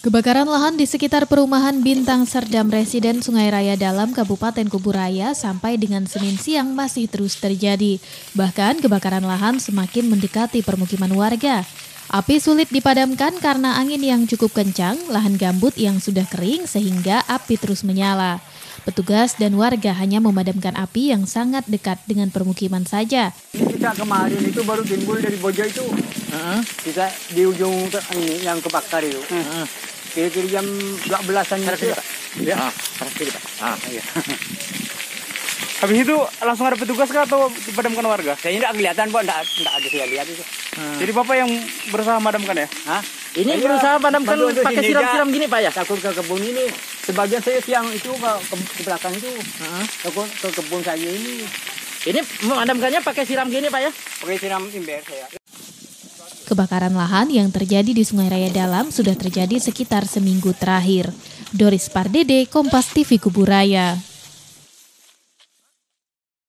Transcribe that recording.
Kebakaran lahan di sekitar perumahan Bintang Serdam Residen Sungai Raya Dalam Kabupaten Kubu Raya sampai dengan Senin siang masih terus terjadi. Bahkan kebakaran lahan semakin mendekati permukiman warga. Api sulit dipadamkan karena angin yang cukup kencang, lahan gambut yang sudah kering sehingga api terus menyala. Petugas dan warga hanya memadamkan api yang sangat dekat dengan permukiman saja. Kita kemarin itu baru timbul dari Bojo itu. Kita di ujung ini yang kebakar itu. Kira-kira jam 12-an itu. Ya. Iya. Habis itu langsung ada petugas kah atau dipadamkan warga? Kayaknya tidak kelihatan, Pak. Tidak ada saya lihat itu. Jadi Bapak yang berusaha padamkan ya? Ini saya berusaha padamkan pakai siram-siram gini, Pak ya? Takut ke kebun ini. Sebagian saya siang itu ke belakang itu. Takut ke kebun saya ini. Ini memadamkannya pakai siram gini, Pak ya? Pakai siram ember saya. Kebakaran lahan yang terjadi di Sungai Raya Dalam sudah terjadi sekitar seminggu terakhir. Doris Pardede, Kompas TV Kubu Raya.